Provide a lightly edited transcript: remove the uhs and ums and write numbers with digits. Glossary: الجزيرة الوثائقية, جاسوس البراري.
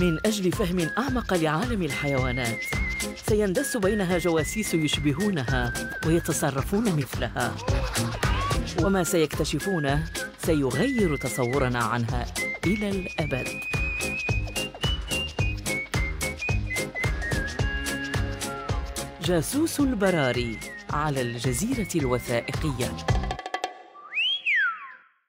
من أجل فهم أعمق لعالم الحيوانات. سيندس بينها جواسيس يشبهونها ويتصرفون مثلها، وما سيكتشفونه سيغير تصورنا عنها إلى الأبد. جاسوس البراري على الجزيرة الوثائقية.